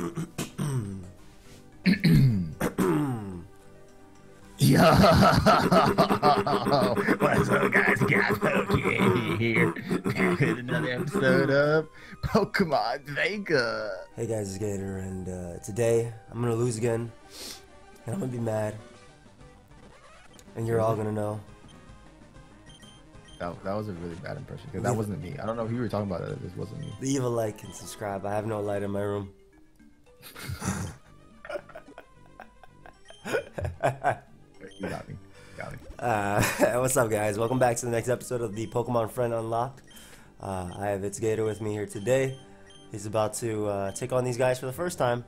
Yo! What's up, guys? Gazpoke here with another episode of Pokemon Vega. Hey guys, it's Gator, and today I'm gonna lose again, and I'm gonna be mad, and you're all gonna know. That was a really bad impression, because that wasn't me. I don't know who you were talking about that this wasn't me. Leave a like and subscribe. I have no light in my room. You got me. What's up, guys? Welcome back to the next episode of the Pokemon Friend Unlocked. I have It's Gator with me here today. He's about to take on these guys for the first time.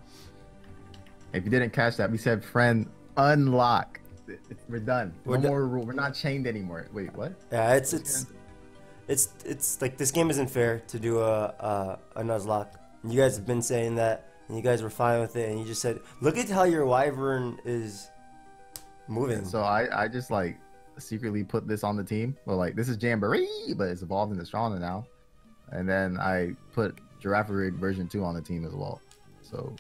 If you didn't catch that, we said Friend Unlock. We're done. No more rule. We're not chained anymore. Wait, what? Yeah, it's like this game isn't fair to do a Nuzlocke. You guys have been saying that, and you guys were fine with it, and you just said, look at how your Wyvern is moving. And so I just like secretly put this on the team. Well, like this is Jamboree, but it's evolved into Shauna now. And then I put Girafarig version 2 on the team as well. So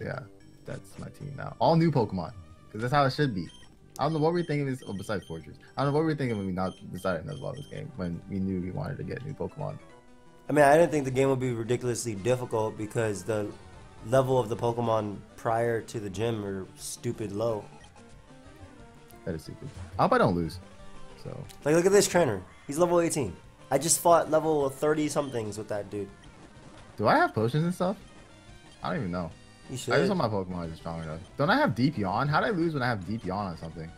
yeah, that's my team now. All new Pokemon, because that's how it should be. I don't know what we were thinking is, oh, besides Fortress. I don't know what we were thinking when we not decided to Nuzlocke this game, when we knew we wanted to get new Pokemon. I mean, I didn't think the game would be ridiculously difficult because the level of the Pokemon prior to the gym are stupid low. That is stupid. I hope I don't lose. So like, look at this trainer. He's level 18. I just fought level 30 somethings with that dude. Do I have potions and stuff? I don't even know. You should. I just want my Pokemon to be stronger though. Don't I have Deep Yawn? How did I lose when I have Deep Yawn on something?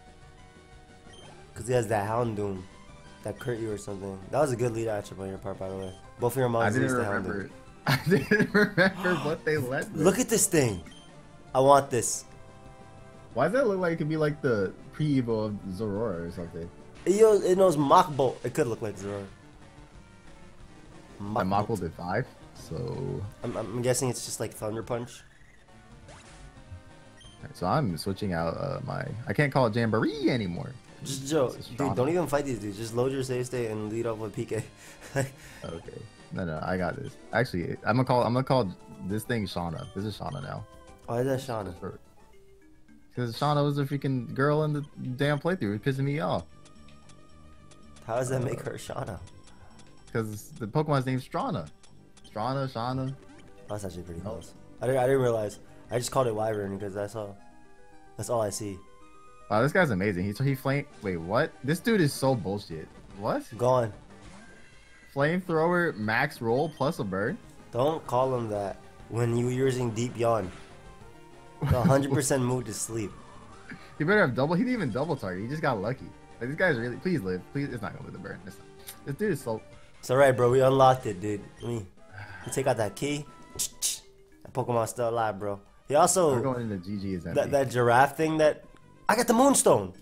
Because he has that Houndoom that crit you or something. That was a good lead action on your part, by the way. Both of your moms used the Houndoom. I didn't remember what they let me. Look at this thing. I want this. Why does that look like it could be like the pre-evo of Zorora or something? It knows Mach Bolt. It could look like Zorora. Mach Bolt did 5, so... I'm guessing it's just like Thunder Punch. So I'm switching out my... I can't call it Jamboree anymore. Just Joe, dude, don't even fight these dudes. Just load your save state and lead off with PK. Okay. No, I got this. Actually, I'm gonna call this thing Shauna. This is Shauna now. Why is that Shauna? Because Shauna was a freaking girl in the damn playthrough. It's pissing me off. How does that make her Shauna? Because the Pokemon's name's Shauna. Shauna, Shauna. That's actually pretty close. I didn't realize. I just called it Wyvern because that's all I see. Wow, this guy's amazing. He flame. Wait, what? This dude is so bullshit. What? Gone. Flamethrower, max roll, plus a burn. Don't call him that when you're using Deep Yawn. 100% move to sleep. He better have double. He didn't even double target. He just got lucky. Like, this guy's really. Please live. Please. It's not gonna live the burn. This dude is so. It's alright, bro. We unlocked it, dude. Let me take out that key. That Pokemon's still alive, bro. He also. We're going into GG. That giraffe thing that. I got the Moonstone.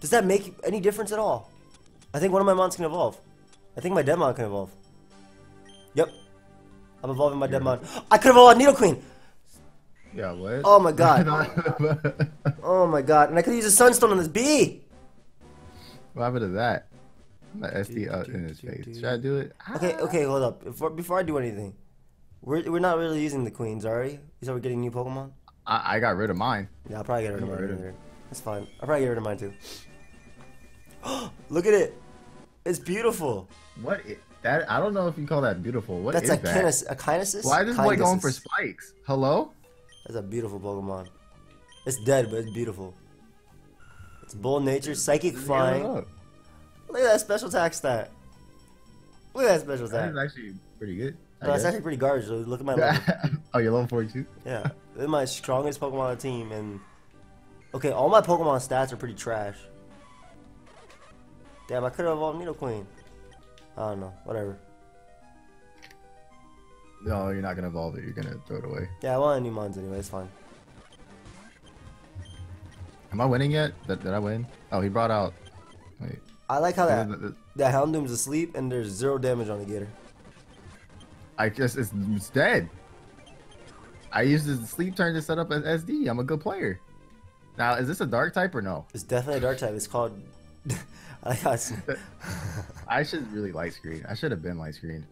Does that make any difference at all? I think one of my mons can evolve. I think my Deadmon can evolve. Yep. I'm evolving my Deadmon. I could evolve a Needle Queen! Yeah, what? Oh my god. Oh my god. And I could use a Sunstone on this bee! What happened to that? I'm not SD up in his face. Should I do it? Okay, hold up. Before I do anything, we're not really using the Queens, are we? So we're getting new Pokemon? I got rid of mine. Yeah, I'll probably get rid of mine. That's fine. I'll probably get rid of mine too. Look at it! It's beautiful. What is that? I don't know if you call that beautiful. What is that? That's a Kinesis? Why is this boy going for spikes? Hello? That's a beautiful Pokemon. It's dead, but it's beautiful. It's bold nature, psychic flying. Look at that special attack stat. Look at that special attack. That's actually pretty good. No, it's actually pretty garbage. Look at my level. Oh, you're level 42? Yeah. This is my strongest Pokemon on the team. And okay, all my Pokemon stats are pretty trash. Damn, I could have evolved Needle Queen. I don't know, whatever. No, you're not gonna evolve it. You're gonna throw it away. Yeah, I want a new mons anyway. It's fine. Am I winning yet? Did I win? Oh, he brought out. Wait. I like how that Houndoom's asleep and there's 0 damage on the Gator. I just it's dead. I used his sleep turn to set up an SD. I'm a good player. Now, is this a dark type or no? It's definitely a dark type. It's called. I should really light screen. I should have been light screen.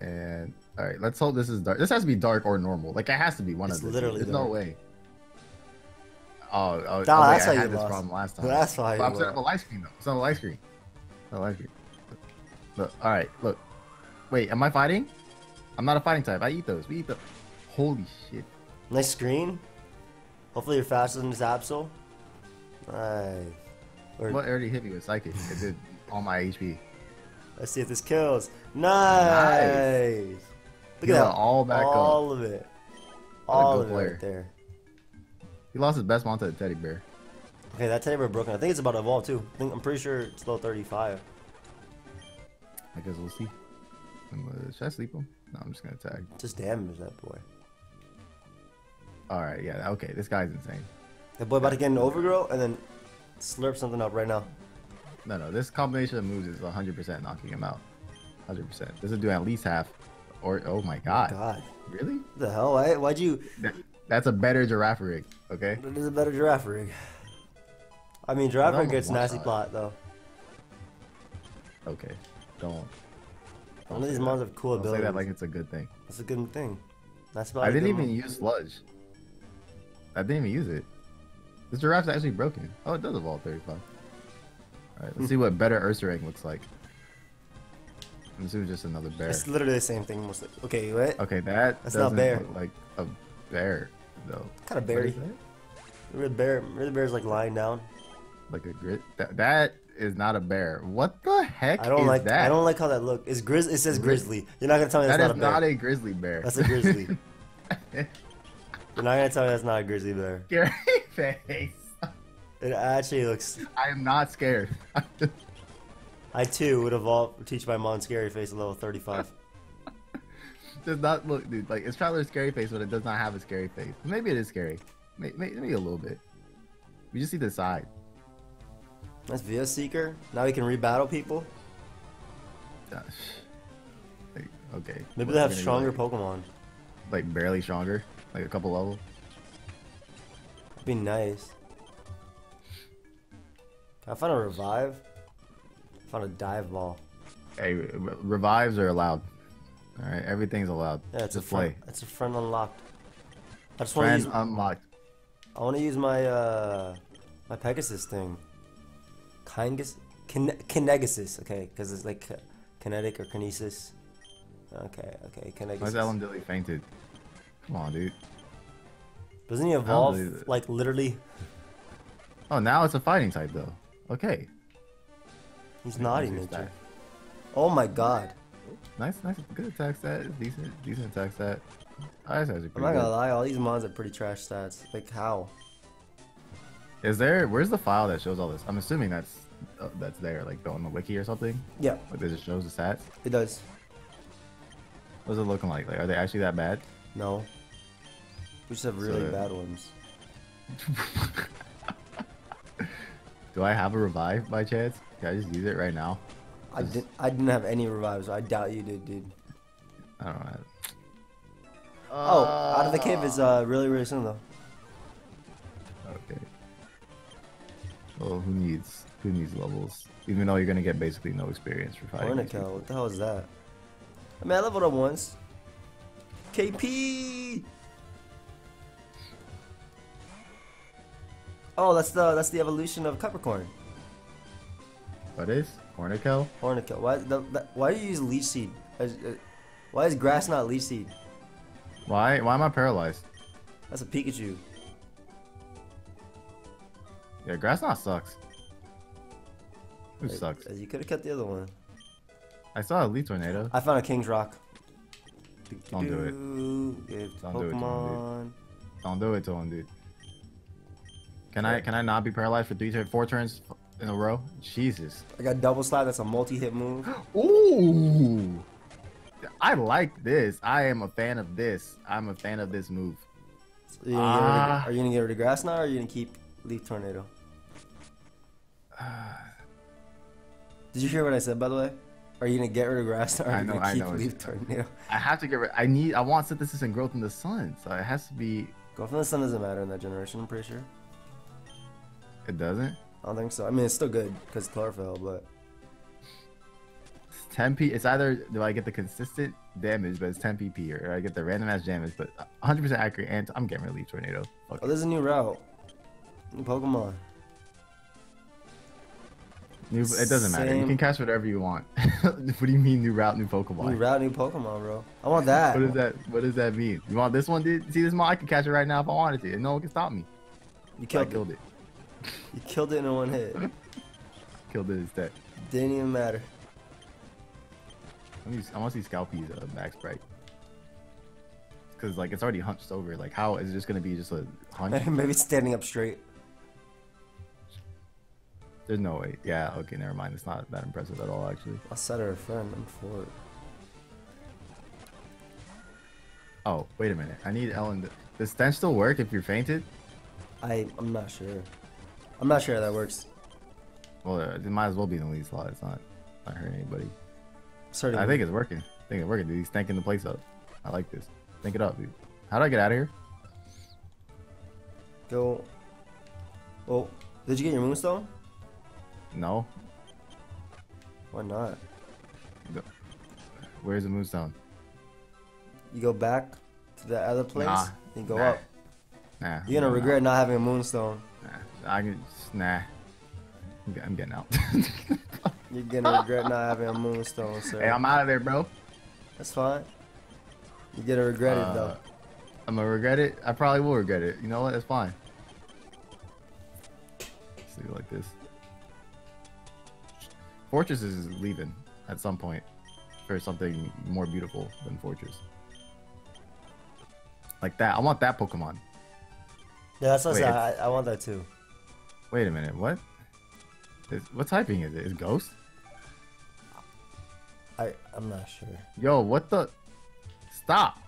And All right, let's hope this is dark. This has to be dark or normal. Like, it has to be one of these. Literally, there's no way. Oh, nah, oh wait, that's I how had you this lost. Problem last time. That's why. I'm setting up a light screen though. It's not a light screen. Not a light screen. Look, all right, look. Wait, am I fighting? I'm not a fighting type. I eat those. We eat those. Holy shit. Nice screen. Hopefully you're faster than Zapsol. Nice. Or... What already hit me with Psychic? It did all my HP. Let's see if this kills. Nice. Look at that. All back up. All of it. All of it right there. He lost his best mount to the teddy bear. Okay, that teddy bear broken. I think it's about to evolve too. I'm pretty sure it's low 35. I guess we'll see. Should I sleep him? No, I'm just gonna tag. Just damage that boy. Alright, yeah, okay, this guy's insane. That boy about to get an overgrow and then slurp something up right now. No, no, this combination of moves is 100% knocking him out. 100%. This is doing at least half. Or oh my god. Oh my god. Really? What the hell? Why'd you? That's a better Girafarig. Okay. It is a better Girafarig. I mean, Girafarig gets nasty plot though. Okay. Don't. One of these mods have cool abilities. Say that like it's a good thing. It's a good thing. That's about. I didn't even use sludge. I didn't even use it. This giraffe's actually broken. Oh, it does evolve 35. All right, let's see what better Ursaring looks like. I'm assuming just another bear. It's literally the same thing. Mostly. Okay, what? Okay, that's not bear. Look like a bear though. Kind of berry. Really bear. Really bear's like lying down. Like a grit. That is not a bear. What the heck? I don't is like that. I don't like how that looks. It's It says grizzly. You're not gonna tell me that's not a bear. That is not a grizzly bear. That's a grizzly. You're not gonna tell me that's not a grizzly bear. Scary face. It actually looks. I am not scared. I too would evolve. Teach my mom scary face at level 35. Does not look, dude. Like it's probably a scary face, but it does not have a scary face. Maybe it is scary. Maybe a little bit. We just see the side. That's Via Seeker. Now we can rebattle people. Gosh. Like, okay. Maybe they have stronger Pokemon. Like barely stronger. Like a couple levels. That'd be nice. I found a revive. I found a dive ball. Hey, revives are allowed. All right, everything's allowed. Yeah, it's a play. It's a friend unlocked. I just want to use unlocked. I want to use my my Pegasus thing. Kinesis, okay, because it's like kinetic or kinesis. Okay, kinesis. Why's Ellen Dilly fainted? Come on, dude. Doesn't he evolve, like, literally? Oh, now it's a fighting type, though. Okay. He's naughty nature. Oh my god. Nice, good attack stat. Decent attack stat. I'm not gonna lie, all these mods are pretty trash stats. Like, how? Is there? Where's the file that shows all this? I'm assuming that's there, like on the wiki or something. Yeah. Like it just shows the stats. It does. What's it looking like? Like, are they actually that bad? No. We just have really bad ones. Do I have a revive by chance? Can I just use it right now? I didn't have any revives. So I doubt you did, dude. I don't know. Oh, out of the cave is really soon though. Okay. Well, who needs levels? Even though you're gonna get basically no experience for fighting. Hornico, what the hell is that? I mean, I leveled up once. KP. Oh, that's the evolution of Capricorn. What is Hornico? Hornico. Why do you use Leech Seed? Why is grass not Leech Seed? Why am I paralyzed? That's a Pikachu. Yeah, grass knot sucks. Who sucks? You could have kept the other one. I saw a Leaf Tornado. I found a King's Rock. Don't do it. Don't do it to him, dude. Can I not be paralyzed for 4 turns in a row? Jesus. I got double slide. That's a multi-hit move. Ooh. I like this. I am a fan of this. I'm a fan of this move. So are you gonna get rid of grass knot or are you gonna keep Leaf Tornado? Did you hear what I said, by the way? Are you gonna get rid of grass or are you gonna keep Leaf Tornado? I have to get rid. I want synthesis and growth in the sun, so it has to be. Growth in the sun doesn't matter in that generation. I'm pretty sure. It doesn't. I don't think so. I mean, it's still good because chlorophyll, but. It's either do I get the consistent damage, but it's 10 PP, or I get the random ass damage, but 100% accurate, and I'm getting rid of Leech Tornado. Fuck. Oh, there's a new route. New Pokemon. New, it doesn't matter. You can cast whatever you want. What do you mean, new route, new Pokemon? New route, new Pokemon, bro. I want that. What does that? What does that mean? You want this one, dude? See this one? I can catch it right now if I wanted to, and no one can stop me. You killed it. You killed it in one hit. Killed it instead. Didn't even matter. I want to see Scalpy's max sprite. Cause like it's already hunched over. Like how is it just gonna be just a hunch? Maybe it's standing up straight. There's no way. Yeah, okay, never mind. It's not that impressive at all, actually. I'll set her a friend. I'm for it. Oh, wait a minute. I need Ellen. Does stench still work if you're fainted? I'm not sure. I'm not sure how that works. Well, it might as well be in the lead slot. It's not hurting anybody. Certainly. I think it's working. I think it's working, dude. He's tanking the place up. I like this. Tank it up, dude. How do I get out of here? Go. Oh, did you get your Moonstone? No. Why not? Where's the Moonstone? You go back to the other place and go up. Nah. You're gonna regret not having a Moonstone. Nah. I'm getting out. You're gonna regret not having a Moonstone, sir. Hey, I'm out of there, bro. That's fine. You're gonna regret it, though. I'm gonna regret it. I probably will regret it. You know what? That's fine. Let's leave it like this. Fortress is leaving at some point for something more beautiful than Fortress. Like that. I want that Pokemon. Yeah, that's what I want that too. Wait a minute. What? What typing is it? Is Ghost? I'm not sure. Yo, what the? Stop!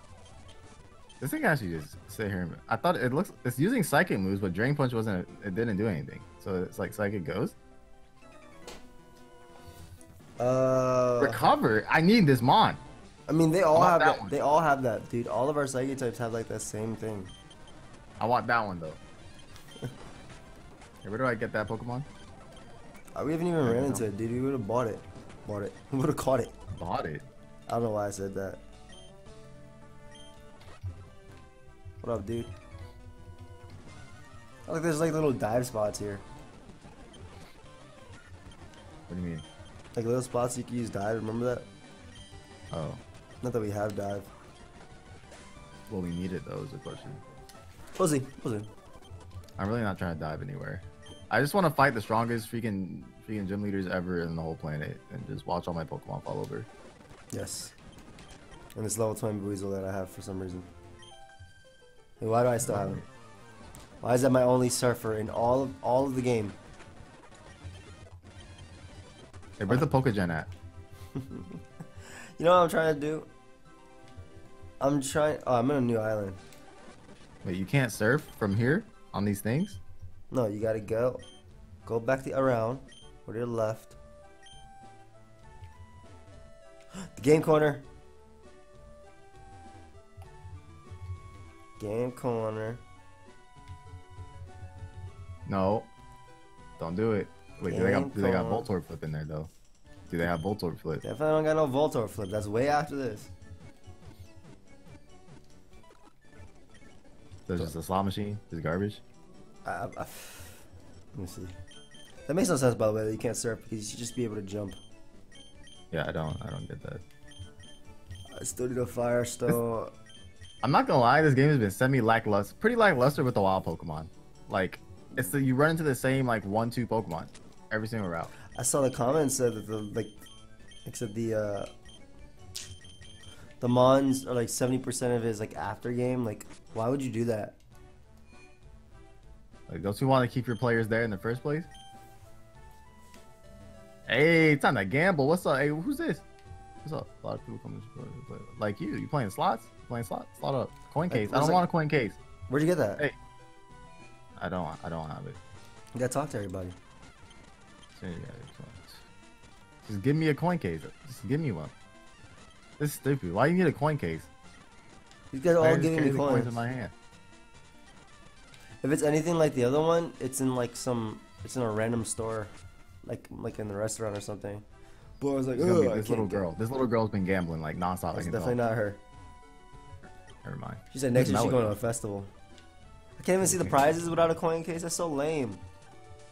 This thing actually just sit here. And... I thought it looks. It's using Psychic moves, but Drain Punch wasn't. It didn't do anything. So it's like Psychic Ghost. Recover. I need this mon. I mean, they all have that. They all have that, dude. All of our psychic types have like that same thing. I want that one though. Hey, where do I get that Pokemon? We haven't even ran into it, dude. We would have bought it. We would have caught it. Bought it. I don't know why I said that. What up, dude? I like there's like little dive spots here. What do you mean? Like little spots you can use dive, remember that? Oh. Not that we have dive. Well, we need it though, is the question. Pussy. I'm really not trying to dive anywhere. I just want to fight the strongest freaking gym leaders ever in the whole planet and just watch all my Pokemon fall over. Yes. And this level 20 Boizel that I have for some reason. Hey, why do I still have him? Why is that my only surfer in all of the game? Hey, where's the Pokegen at? You know what I'm trying to do? Oh, I'm in a new island. Wait, you can't surf from here on these things? No, you gotta go back around or to your left. The game corner. Game corner. No, don't do it. Wait, do they got Voltorb Flip in there though? Do they have Voltorb Flip? Definitely don't got no Voltorb Flip. That's way after this. So it's just a slot machine? It's garbage? Let me see. That makes no sense, by the way, that you can't surf because you should just be able to jump. Yeah, I don't get that. I still need a Firestone. I'm not gonna lie, this game has been semi-lackluster. Pretty lackluster with the wild Pokemon. Like, it's you run into the same, like, 1-2 Pokemon every single route. I saw the comments said that the mons are like 70% of his like after game. Like, why would you do that? Like, don't you want to keep your players there in the first place? Hey, it's time to gamble. What's up? Hey, who's this? What's up? A lot of people coming to play. Like you. You playing slots? Playing slots? Slot up. Coin case. I don't want a coin case. Where'd you get that? Hey. I don't have it. You gotta talk to everybody. Just give me a coin case. Just give me one. This is stupid. Why do you need a coin case? These guys are all giving me coins in my hand. If it's anything like the other one, it's in a random store, like in the restaurant or something. But I was like, oh, this little girl. This little girl's been gambling like nonstop. It's definitely not her. Never mind. She said next year she's going to a festival. I can't even see the prizes without a coin case. That's so lame.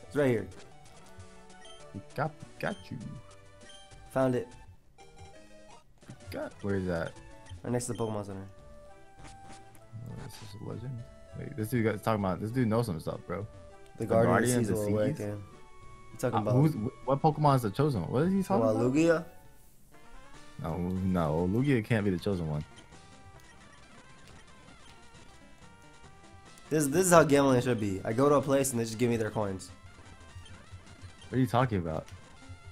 It's right here. Got you. Found it. Where is that? Right next to the Pokemon Center. Oh, this is a legend. Wait, this dude got talking about. This dude knows some stuff, bro. The Guardian of the Seas. Talking about what Pokemon is the chosen one? What is he talking about? Lugia? No, Lugia can't be the chosen one. This is how gambling should be. I go to a place and they just give me their coins. What are you talking about?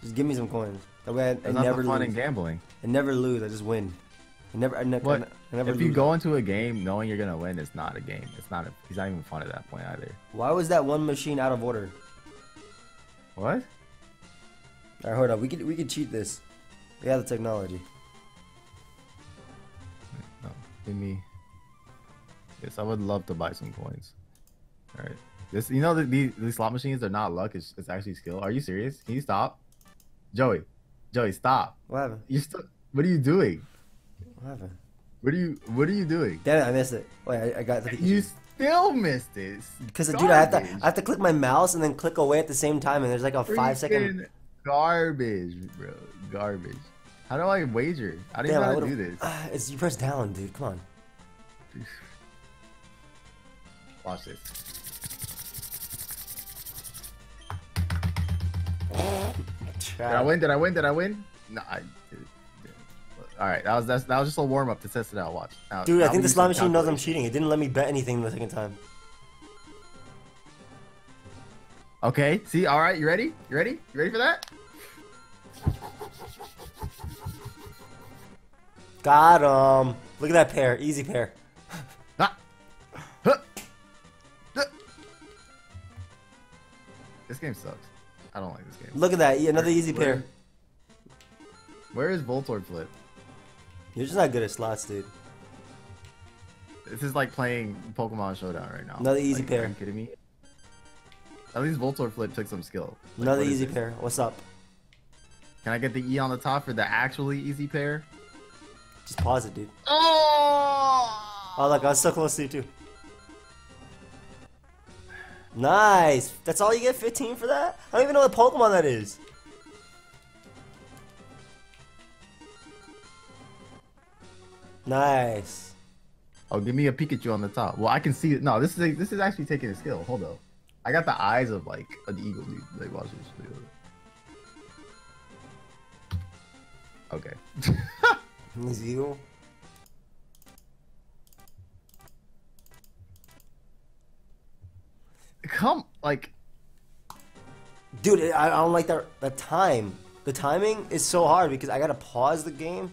Just give me some coins. That way I never lose. In gambling. I never lose. I just win. I never if you lose. Go into a game knowing you're gonna win, it's not a game. It's not even fun at that point either. Why was that one machine out of order? What? All right, hold on. We could cheat this. We have the technology. No, give me. Yes, I would love to buy some coins. All right. This, you know, these slot machines are not luck. It's actually skill. Are you serious? Can you stop, Joey, stop. What happened? You still. What are you doing? What happened? What are you doing? Damn it! I missed it. Wait, I got the Pikachu. You still missed it. Because dude, I have to click my mouse and then click away at the same time, and there's like a 5-second. Garbage, bro. Garbage. How do I wager? I didn't know how to do this. It's you press down, dude. Come on. Watch this. Did I win? No, I didn't. Alright, that was just a warm-up to test it out. Watch. Now, dude, I think the slot machine knows I'm cheating. It didn't let me bet anything the second time. Okay, see, alright, you ready? You ready for that? Got him. Look at that pair. Easy pair. This game sucks. I don't like this game. Look at that. Another easy pair. Where is Voltorb Flip? You're just not good at slots, dude. This is like playing Pokemon Showdown right now. Another easy pair. Are you kidding me? At least Voltorb Flip took some skill. Like, another easy pair. What's up? Can I get the E on the top for the actually easy pair? Just pause it, dude. Oh! Oh, look. I was so close to you, too. Nice. That's all you get? 15 for that? I don't even know what Pokemon that is. Nice. Oh, give me a Pikachu on the top. Well, I can see it. No, this is actually taking a skill. Hold up. I got the eyes of like an eagle, dude. Like, watch this. Okay. This eagle. Come, like, dude. I don't like that. The time. The timing is so hard because I gotta pause the game.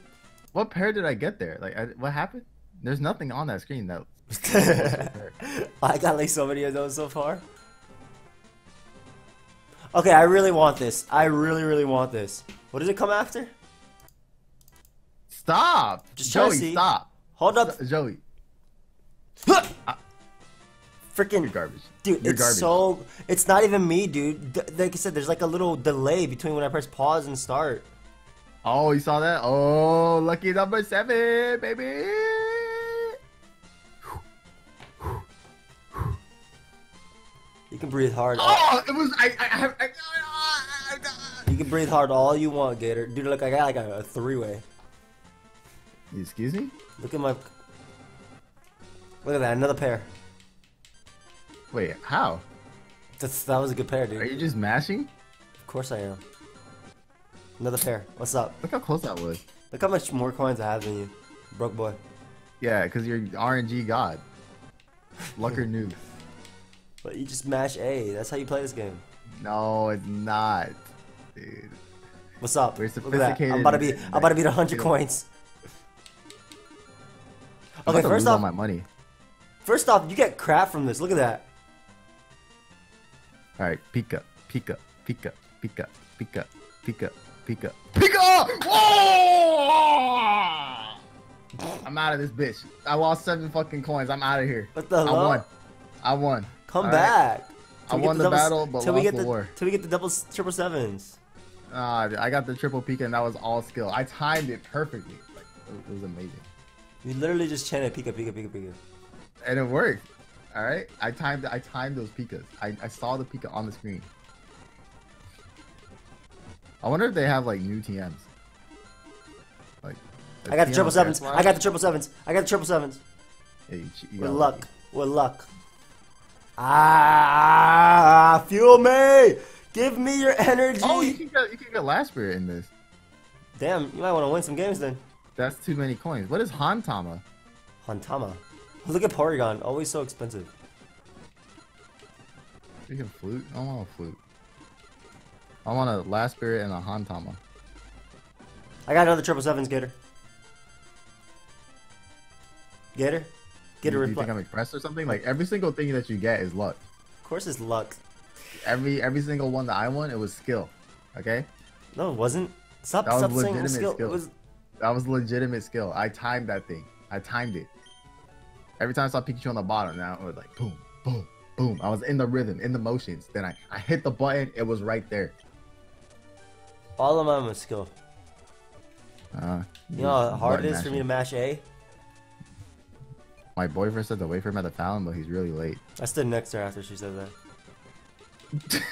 What pair did I get there? Like, what happened? There's nothing on that screen though. I got like so many of those so far. Okay, I really want this. I really, really want this. What does it come after? Stop! Just Joey, stop! Hold up, Joey. Freaking garbage, dude. You're garbage. So it's not even me, dude. Like I said, there's like a little delay between when I press pause and start. Oh, you saw that? Oh, lucky number 7, baby! You can breathe hard. Oh, it was. You can breathe hard all you want, Gator. Dude, look, I got like a 3-way. Excuse me? Look at my. Look at that, another pair. Wait, how? That was a good pair, dude. Are you just mashing? Of course I am. Another pair. What's up? Look how close that was. Look how much more coins I have than you, broke boy. Yeah, because you're RNG god. Lucker noob. But you just mash A. That's how you play this game. No, it's not, dude. What's up? We're sophisticated. I'm about to be 100 coins. Okay, first off, my money. First off, you get crap from this. Look at that. All right, Pika! Whoa! I'm out of this bitch. I lost 7 fucking coins. I'm out of here. What the hell? I won. Come back. I won the battle, but lost the war. Till we get the double 777s. I got the triple Pika and that was all skill. I timed it perfectly. Like, it was amazing. You literally just chanted Pika, Pika, Pika, Pika. And it worked. All right. I timed those Pikas. I saw the Pika on the screen. I wonder if they have like new TMs. Like, I got the triple sevens. I got the triple sevens. I got the triple sevens. Yeah, you with luck. With luck. Ah, fuel me. Give me your energy. Oh, you can get last spirit in this. Damn, you might want to win some games then. That's too many coins. What is Han Tama? Han Tama. Look at Porygon. Always so expensive. Freaking flute. I don't want a flute. I want a last spirit and a Han Tama. I got another triple sevens, Gator. Gator? Gator reflect. Do you think I'm impressed or something? Like every single thing that you get is luck. Of course it's luck. Every single one that I won, it was skill. Okay? No, it wasn't. Stop saying it was skill. It was... That was legitimate skill. I timed that thing. I timed it. Every time I saw Pikachu on the bottom, now it was like boom, boom, boom. I was in the rhythm, in the motions. Then I hit the button. It was right there. All of mine was skill. You know how hard it is for me to mash A? My boyfriend said to wait for him at the fountain, but he's really late. I stood next to her after she said that.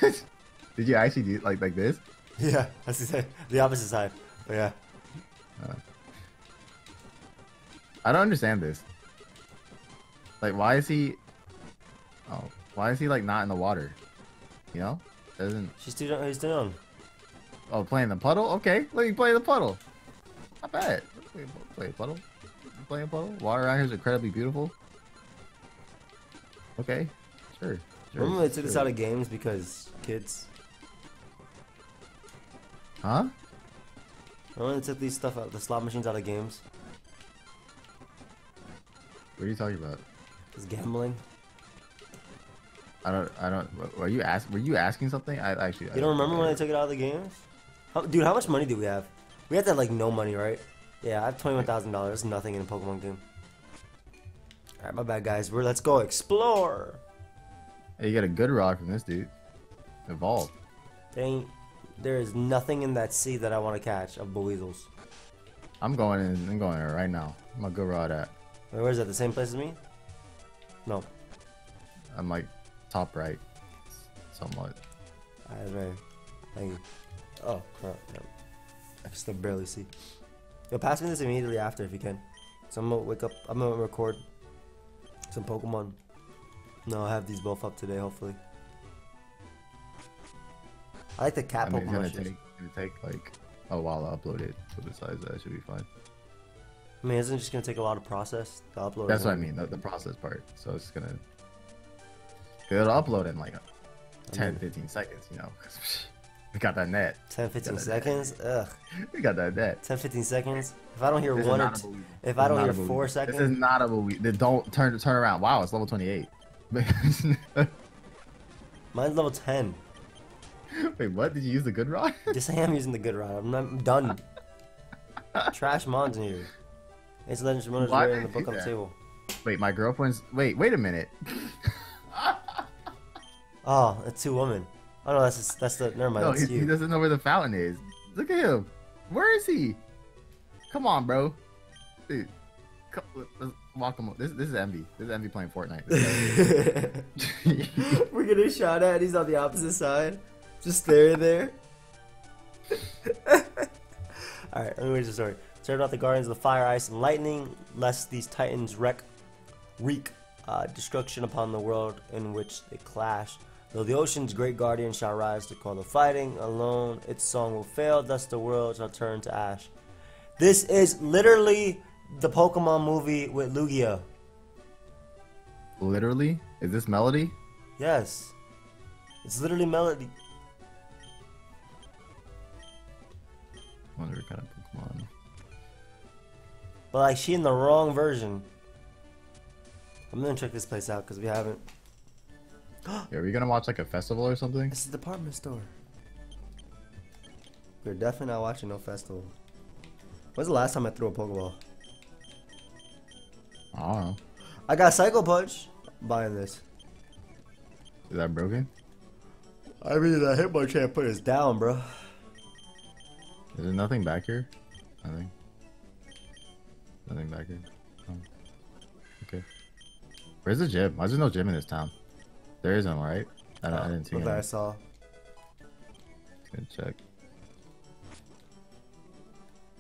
Did you actually do like this? Yeah, that's the opposite side. But yeah. I don't understand this. Like, why is he? Oh, why is he like not in the water? You know, doesn't. She's too young. He's too young. Oh, playing the puddle. Okay, let me play the puddle. Not bad. Play a puddle. Playing a puddle. Water around here is incredibly beautiful. Okay, sure. Remember they took us out of games because kids. Huh? Remember they took these stuff out, the slot machines out of games. What are you talking about? It's gambling. I don't. Were you asking something? I actually. You don't remember when they took it out of the games? Dude, how much money do we have? We had that like no money, right? Yeah, I have $21,000. That's nothing in a Pokemon game. All right, my bad, guys. Let's go explore. Hey, you got a good rock from this dude. Evolved. There is nothing in that sea that I want to catch of Boizels. I'm going in right now. I'm gonna go rod at. Wait, where is that? The same place as me? No. I'm like top right, somewhat. Alright, man. Thank you. Oh crap! Damn. I can still barely see. Yo, pass me this immediately after if you can. So I'm gonna wake up. I'm gonna record some Pokemon. No, I have these both up today, hopefully. I like the cat Pokemon. It's gonna take like a while to upload it, so besides that, it should be fine. I mean, isn't it just gonna take a lot of process to upload? That's what I mean, the process part. So it's gonna... It'll upload in like 10-15 seconds, you know? We got that net. 10-15 seconds? Ugh. We got that net. 10-15 seconds? If I don't hear one or two... If I don't hear 4 seconds... This is not a movie. Don't turn around. Wow, it's level 28. Mine's level 10. Wait, what? Did you use the good rod? Yes, I am using the good rod. I'm done. Trash mons in here. It's Legends Ramona's way in the book on the table. Wait, my girlfriend's... Wait a minute. Oh, that's two women. Oh, no, that's the... Never mind, no, that's you. He doesn't know where the fountain is. Look at him. Where is he? Come on, bro. Dude. Come, let's walk him up. This is Envy. This is Envy playing Fortnite. We're getting shot at. He's on the opposite side. Just staring there. Alright, let me read the story. Served out the guardians of the fire, ice, and lightning, lest these titans wreak destruction upon the world in which they clash. Though the ocean's great guardian shall rise to call the fighting, alone its song will fail, thus the world shall turn to ash. This is literally the Pokemon movie with Lugia. Literally? Is this Melody? Yes. It's literally Melody. I wonder what kind of Pokemon... But like she in the wrong version. I'm gonna check this place out because we haven't. Yeah, are we gonna watch like a festival or something? It's a department store. We're definitely not watching no festival. When's the last time I threw a Pokeball? I don't know. I got Psycho Punch. I'm buying this. Is that broken? I mean, that Hitmonchan put us down, bro. Is there nothing back here? Nothing. Nothing back here. Okay. Where's the gym? Why is there no gym in this town? There is one, right? I didn't see it. I saw. Good check.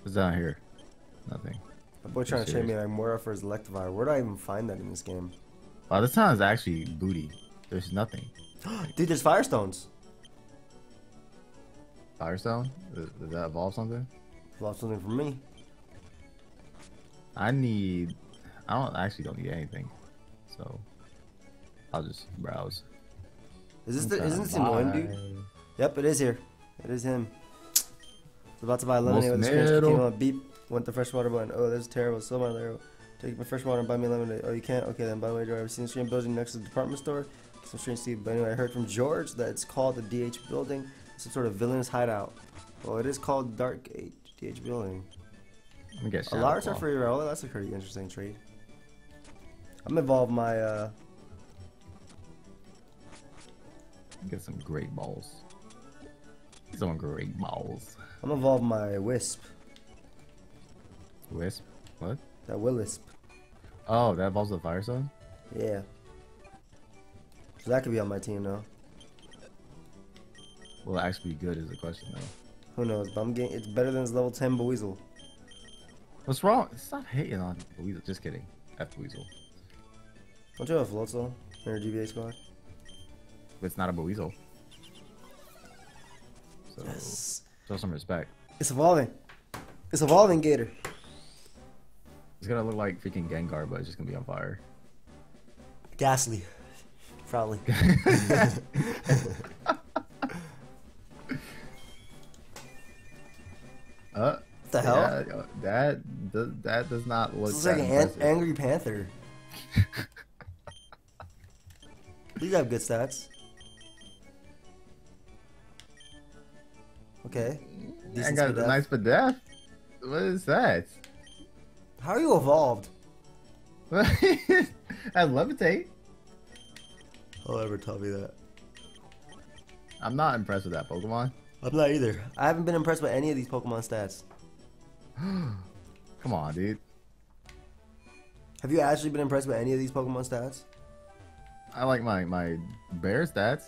What's down here? Nothing. My boy trying to trade me like Moira for his Electivire. Where do I even find that in this game? Wow, this town is actually booty. There's nothing. Dude, there's Firestones. Firestone? Does that evolve something? Evolve something for me. I actually don't need anything. So I'll just browse. Isn't this annoying, dude? Yep, it is here. It is him. I was about to buy a lemonade with a scratch. Came on beep. Went the freshwater button. Oh, that's terrible. So my there. Take my freshwater and buy me a lemonade. Oh, you can't? Okay, then by the way, do I ever see the Stream building next to the department store? Some strange Steve. But anyway, I heard from George that it's called the DH building. Some sort of villainous hideout. Well, it is called Dark Age DH building. I guess. Alars are free roll. That's a pretty interesting trade. I'm gonna evolve my. Get some great balls. Some great balls. I'm gonna evolve my Wisp. Wisp? What? That Willisp. Oh, that evolves the Firestone? Yeah. So that could be on my team now. Will it actually be good is the question though. Who knows, but I'm getting, it's better than his level 10 Boizel. What's wrong? Stop hating on Boizel. Just kidding. F Boizel. Don't you have a Floatzel in your GBA squad? It's not a Boizel. So yes. Show some respect. It's evolving. It's evolving, Gator. It's gonna look like freaking Gengar, but it's just gonna be on fire. Ghastly. Probably. What the hell? Yeah, that does not look. This looks like an angry panther. These have good stats. Okay. I got a nice Pedef. What is that? How are you evolved? I levitate. I'll ever tell me that. I'm not impressed with that Pokemon. I'm not either. I haven't been impressed with any of these Pokemon stats. Come on, dude. Have you actually been impressed with any of these Pokemon stats? I like my bear stats.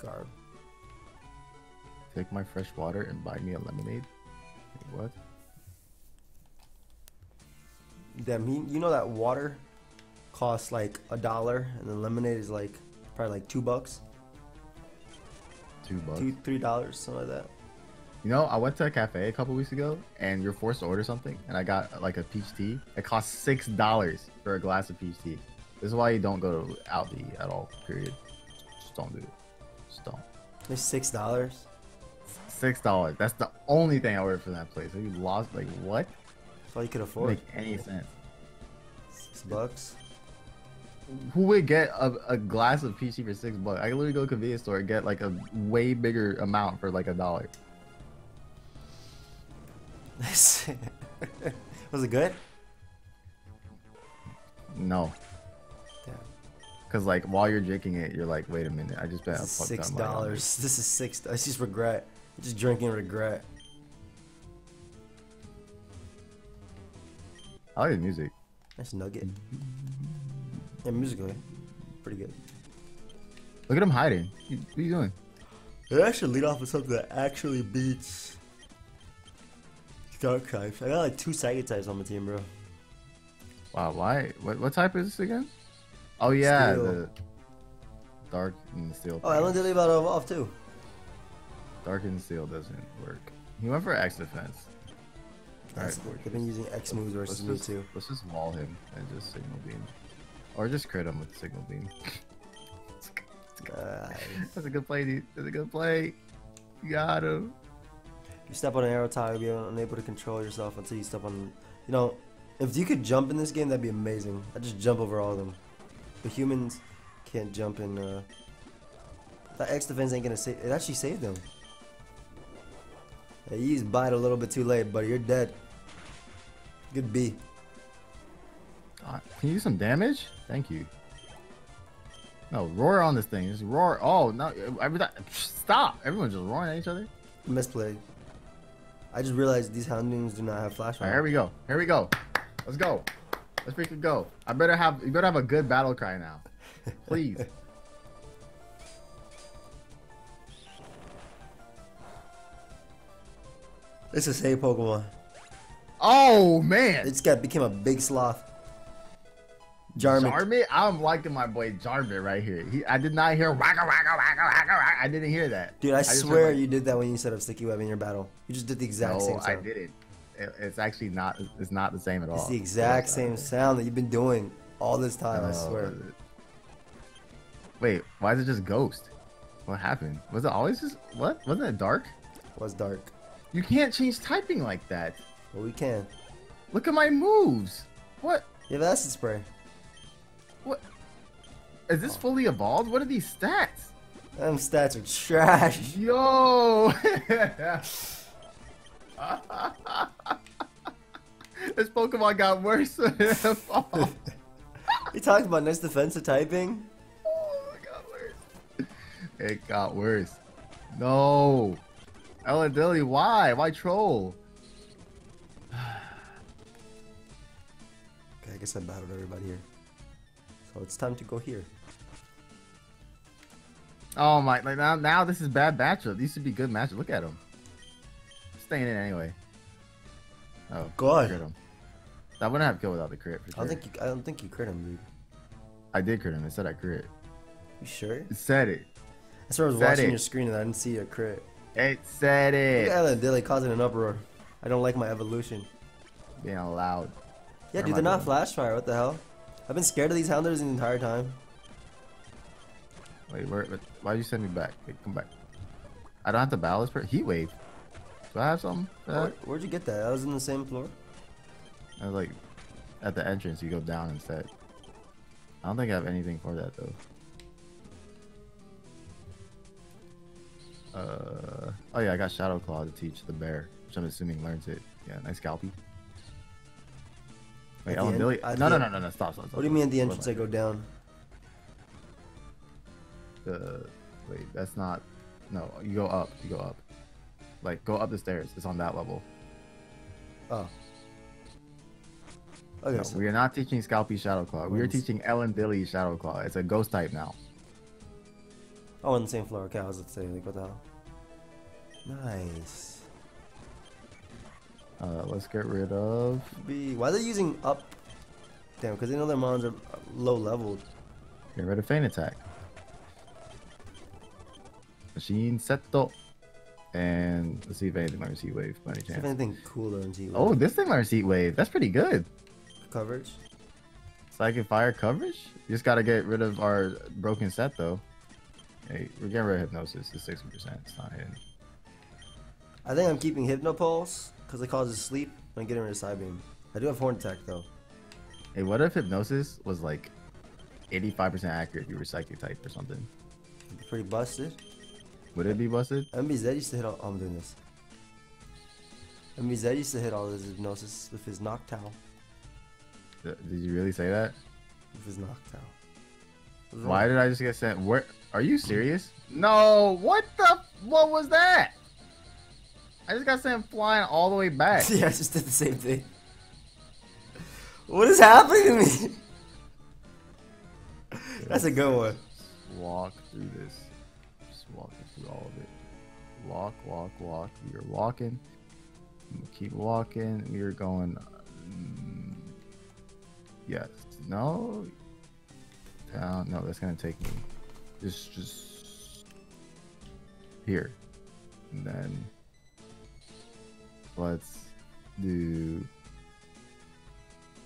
Garb. Take my fresh water and buy me a lemonade. Wait, what? Damn, you know that water costs like $1 and the lemonade is like probably like $2. $2? $3, something like that. You know, I went to a cafe a couple weeks ago and you're forced to order something and I got like a peach tea. It cost $6 for a glass of peach tea. This is why you don't go to Aldi at all, period. Just don't do it. Just don't. There's $6? $6. That's the only thing I ordered from that place. Are you lost? Like, what? That's all you could afford. It doesn't make any sense. $6? Who would get a glass of peach tea for $6? I can literally go to a convenience store and get like a way bigger amount for like $1. Was it good? No. Yeah. Cause like while you're drinking it, you're like, wait a minute, I just bet a fucked up $6. This is $6. It's just regret. You're just drinking regret. I like the music. Nice nugget. Yeah, musically, pretty good. Look at him hiding. What are you doing? I should lead off with something that actually beats dark types. I got like 2 psychic types on my team, bro. Wow, why? What type is this again? Oh yeah, steel. The dark and steel. Oh, Ellen Dilly about to evolve too. Dark and steel doesn't work. He went for X defense. That's all right, I've been using X moves versus me too. Let's just wall him and just signal beam. Or just crit him with Signal Beam. Nice. That's a good play, dude. That's a good play. You got him. You step on an arrow tile, you'll be unable to control yourself until you step on... You know, if you could jump in this game, that'd be amazing. I'd just jump over all of them. But humans can't jump in... That X defense ain't gonna save... It actually saved them. Yeah, you used bite a little bit too late, buddy. You're dead. Good B. Can you do some damage? Thank you. No, roar on this thing. Just roar. Oh, no. Stop. Everyone's just roaring at each other. Misplay. I just realized these Houndooms do not have Flash. All right, here we go. Here we go. Let's go. Let's freaking go. I better have. You better have a good battle cry now, please. It's a save Pokemon. Oh man! It's got became a big sloth. Jarmit. Jarmit? I'm liking my boy Jarmit right here. I did not hear wacka wacka wacka wacka. I didn't hear that. Dude, I swear you did that when you set up Sticky Web in your battle. You just did the exact same sound. No, I didn't. It's actually not. It's not the same at all. It's the exact same sound that you've been doing all this time. I swear. Wait, why is it just ghost? What happened? Was it always just what? Wasn't it dark? It was dark. You can't change typing like that. Well, we can. Look at my moves. What? Yeah, that's the spray. What? Is this fully evolved? What are these stats? Them stats are trash. Yo! This Pokemon got worse than it evolved. You talked about nice defensive typing. Oh, it got worse. It got worse. No. Ellen Dilly, why? Why troll? Okay, I guess I battled everybody here. So it's time to go here. Oh my, like now this is bad matchup. These should be good matchup. Look at him. Staying in anyway. Oh god. Him. I wouldn't have killed without the crit. For sure. I don't think you crit him, dude. I did crit him. It said I crit. You sure? It said it. I swear I was watching your screen and I didn't see a crit. It said it. Look at Ellen Dilly causing an uproar. I don't like my evolution. Being loud. Yeah, dude, they're not flash fire. What the hell? I've been scared of these Hounders the entire time. Wait, why'd you send me back? Wait, come back. I don't have to battle this person. Heat wave. Do I have something? Where'd you get that? I was in the same floor. I was like, at the entrance, you go down instead. I don't think I have anything for that though. Oh yeah, I got Shadow Claw to teach the bear, which I'm assuming learns it. Yeah, nice Scalpy. Wait, Ellen Dilly? No, stop. What do you mean at the entrance I go down? Wait, that's not... No, you go up, Like, go up the stairs, it's on that level. Oh. Okay, no, so we are not teaching Scalpy Shadow Claw, we are teaching Ellen Dilly Shadow Claw. It's a ghost type now. Oh, on the same floor. Okay, I was about to say, like, what the hell? Nice. Let's get rid of B. Why are they using up? Damn, because they know their mons are low leveled. Get rid of Feint Attack. Machine Seto. And let's see if anything learns Heat Wave by any chance. If anything cool learns Heat Wave. Oh, this thing learns Heat Wave. That's pretty good. Coverage. Psychic Fire coverage? You just gotta get rid of our broken set though. Hey, we're getting rid of Hypnosis. It's 60%. It's not hidden. I think I'm keeping Hypnopulse because it causes sleep. I'm getting rid of Psy Beam. I do have Horn Attack though. Hey, what if Hypnosis was like 85% accurate if you were Psychic type or something? It'd be pretty busted. Would it be busted? MBZ used to hit all. Oh, I'm doing this. MBZ used to hit all his Hypnosis with his Noctowl. Did you really say that? With his Noctowl. Why did I just get sent? Where? Are you serious? No! What the? What was that? I just got sent flying all the way back. Yeah, I just did the same thing. What is happening to me? That's a good one. Just walk through this. Just walking through all of it. Walk, walk, walk. You're walking. Keep walking. You're going. Yes. No. Down. No, that's gonna take me. Just here, and then let's do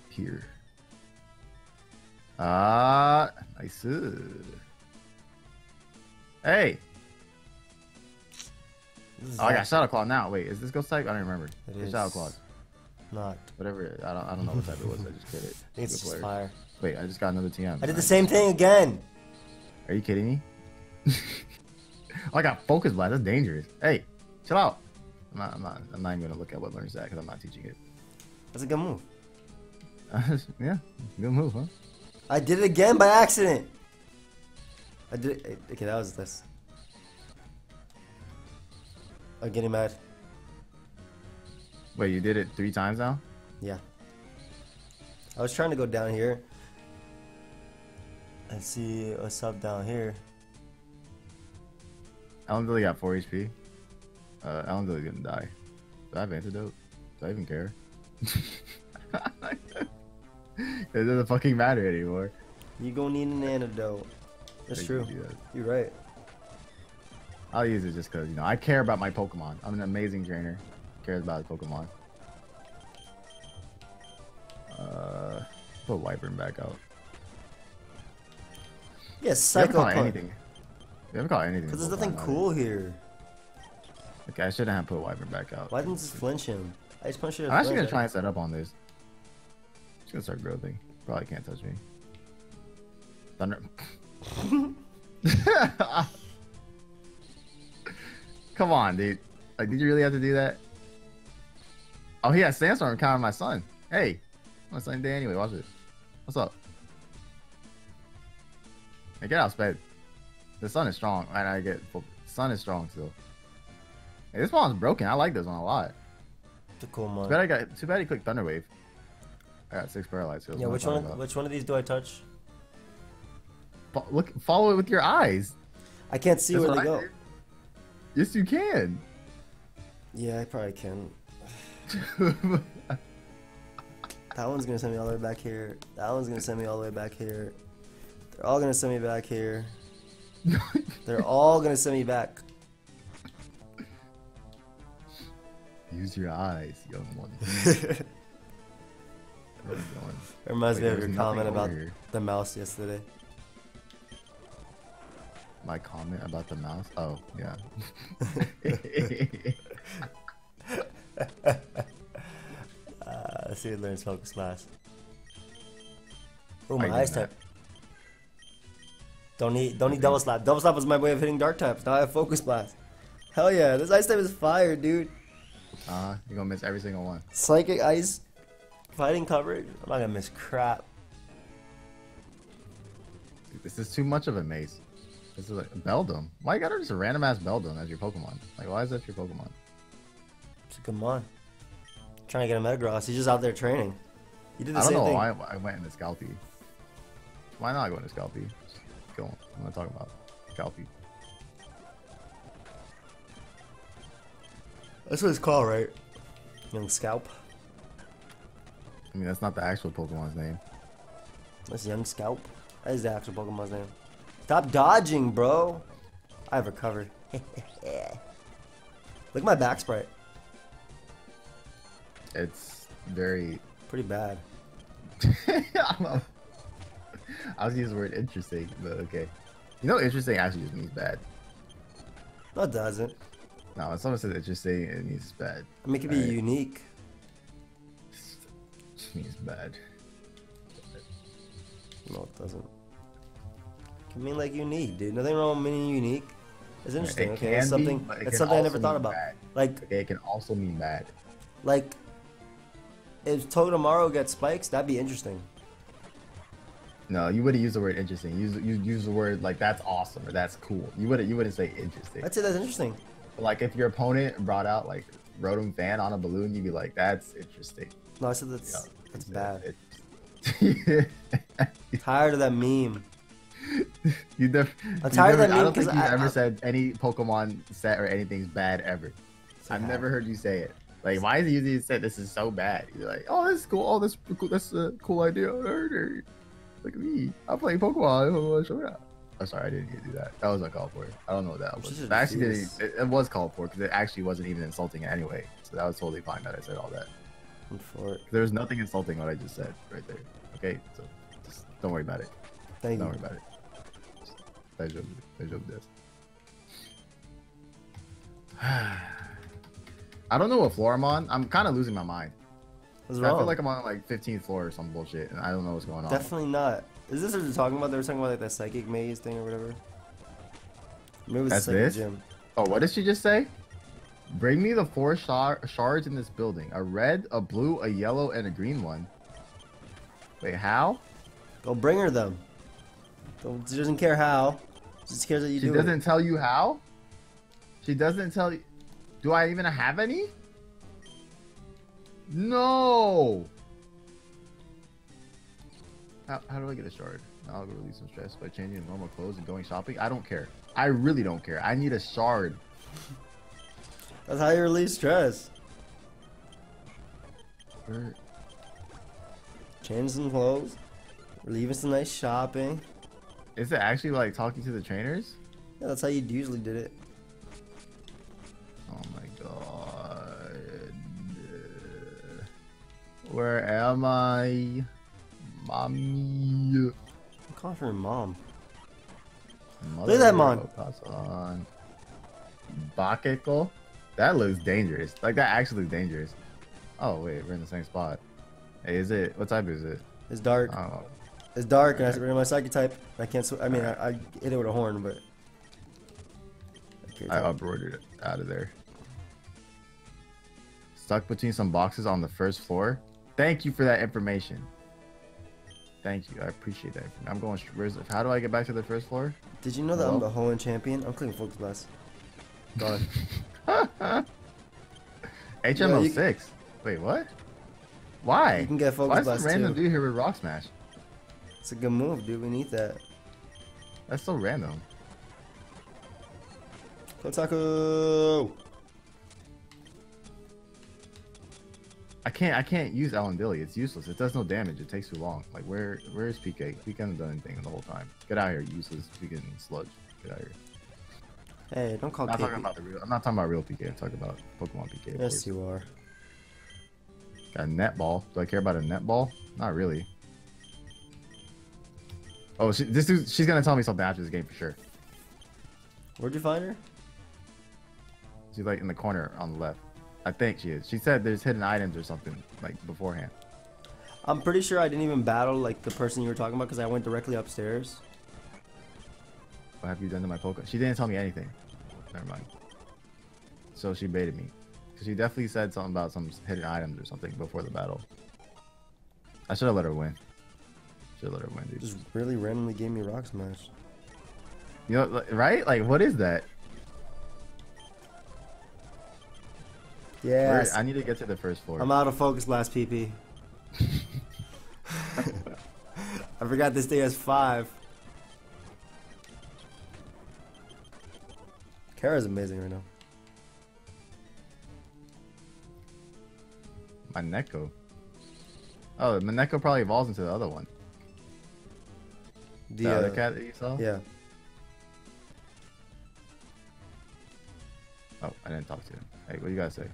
here. Ah, nice. Hey, oh, I got Shadow Claw now. Wait, is this ghost type? I don't remember. It's Shadow Claw. Not whatever. I don't know what type it was. I just did it. It's just fire. Wait, I just got another TM. I did the same thing again. Are you kidding me? Oh, I got Focus Blast. That's dangerous. Hey, chill out. I'm not even gonna look at what learns that because I'm not teaching it. That's a good move. Yeah, good move, huh? I did it again by accident. I did it. Okay, that was this. I'm getting mad. Wait, you did it 3 times now? Yeah. I was trying to go down here and see what's up down here. Ellen Dilly got 4 HP. Ellen Dilly didn't die. Do I have antidote? Do I even care? It doesn't fucking matter anymore. You gonna need an antidote. That's true. You're right. I'll use it just because, you know, I care about my Pokemon. I'm an amazing trainer. Cares about his Pokemon. Put Wyvern back out. Yes, Psycho Punch. We haven't caught anything. Because there's nothing cool here. Okay, I shouldn't have put Wyvern back out. Why didn't just flinch him? I just punched it. I'm actually gonna try and set up on this. It's gonna start growing. Probably can't touch me. Thunder. Come on, dude. Like, did you really have to do that? Oh, he has Sandstorm counting my son. Hey, my son day anyway. Watch it. What's up? Hey, get out, Sped. The sun is strong, and I get sun is strong still. Hey, this one's broken. I like this one a lot. It's a cool one. Too bad he clicked Thunder Wave. I got 6 paralyzed skills. Yeah, which one of these do I touch? Look, follow it with your eyes. I can't see where they go. Yes, you can. Yeah, I probably can. That one's gonna send me all the way back here. That one's gonna send me all the way back here. They're all gonna send me back here. They're all gonna send me back. Use your eyes, young one. It reminds me of your comment about the mouse yesterday. My comment about the mouse? Oh, yeah. Let's see it learns Focus Blast. Oh, my Ice type. Don't need Double Slap. Double Slap was my way of hitting Dark types. Now I have Focus Blast. Hell yeah, this Ice type is fire, dude. You're gonna miss every single one. Psychic Ice fighting coverage? I'm not gonna miss crap. Dude, this is too much of a maze. This is like Beldum. Why you got just a random ass Beldum as your Pokemon? Like, why is that your Pokemon? It's a good mon. Trying to get a Metagross. He's just out there training. You did the same thing. I don't know why I went into Scalpy. Why not go into Scalpy? Just go on. I'm not talking about Scalpy. That's what it's called, right? Young Scalp. I mean, that's not the actual Pokemon's name. That's Young Scalp. That is the actual Pokemon's name. Stop dodging, bro. I've recovered. Look at my back sprite. It's very... pretty bad. I was using the word interesting, but okay. You know, interesting actually just means bad. No, it doesn't. No, when someone says interesting, it means bad. I mean, it could be unique. It just means bad. No, it doesn't. I mean, like, unique, dude. Nothing wrong with meaning unique. It's interesting. It okay, that's something. That's something I never thought about. Bad. Like, okay, it can also mean bad. Like, if Totodile gets spikes, that'd be interesting. No, you wouldn't use the word interesting. Use the word like that's awesome or that's cool. You wouldn't say interesting. I'd say that's interesting. But, like, if your opponent brought out like Rotom Fan on a balloon, you'd be like, that's interesting. No, I said that's bad. Tired of that meme. I don't think you've ever said any Pokemon set or anything's bad ever. I've never heard you say it. Like, why is it usually said this is so bad? You're like, oh, this is cool. Oh, this cool. That's a cool idea. Look at me. I play Pokemon. I'm sorry, I didn't do that. That was not called for. I don't know what that was. It was called for because it actually wasn't even insulting anyway. So that was totally fine that I said all that. There was nothing insulting what I just said right there. Okay, so just don't worry about it. Don't worry about it. I don't know what floor I'm on. I'm kind of losing my mind. What's wrong? I feel like I'm on like 15th floor or some bullshit, and I don't know what's going on. Definitely not. Is this what you're talking about? They were talking about like that psychic maze thing or whatever. Maybe it was psychic gym. Oh, what did she just say? Bring me the 4 shards in this building: a red, a blue, a yellow, and a green one. Wait, how? Go bring her them. She doesn't care how. She just cares that you do it. She doesn't tell you how? She doesn't tell you. Do I even have any? No! How do I get it started? I'll release some stress by changing normal clothes and going shopping. I don't care. I really don't care. I need a shard. That's how you release stress. Change some clothes. Leaving some nice shopping. Is it actually like talking to the trainers? Yeah, that's how you usually did it. Oh my god. Where am I? Mommy. I'm calling for your mom. Mother. Look at that mom. On. Bakeko? That looks dangerous. Like, that actually looks dangerous. Oh, wait. We're in the same spot. Hey, is it? What type is it? It's dark. Oh. It's dark, and I have to bring my psychic type. I can't swim. I mean, I hit it with a horn, but. I uprooted it out of there. Stuck between some boxes on the first floor. Thank you for that information. Thank you. I appreciate that. I'm going. Where's it? How do I get back to the first floor? Did you know that I'm the Hoenn champion? I'm clicking Focus Blast. God. HMO6. Yeah, wait, what? Why? You can get Focus Blast. Why is some random dude here with Rock Smash? It's a good move, dude. We need that. That's so random. Kotaku. I can't use Ellen Dilly. It's useless. It does no damage. It takes too long. Like, where is PK? PK hasn't done anything the whole time. Get out of here, useless freaking sludge. Get out of here. Hey, don't call. I'm not talking about real PK. I'm talking about Pokemon PK. Yes, you are. Got a netball. Do I care about a netball? Not really. Oh, she's gonna tell me something after this game for sure. Where'd you find her? She's like in the corner on the left. I think she is. She said there's hidden items or something like beforehand. I'm pretty sure I didn't even battle like the person you were talking about because I went directly upstairs. What have you done to my Pokemon? She didn't tell me anything. Never mind. So she baited me. Because she definitely said something about some hidden items or something before the battle. I should have let her win. Should have let her win, dude. Just really randomly gave me Rock Smash. You know, right? Like, what is that? Yeah. I need to get to the first floor. I'm out of Focus Blast PP. I forgot this thing has 5. Kara's amazing right now. Maneko. Oh, Maneko probably evolves into the other one. The other cat that you saw? Yeah. Oh, I didn't talk to him. Hey, what do you guys say?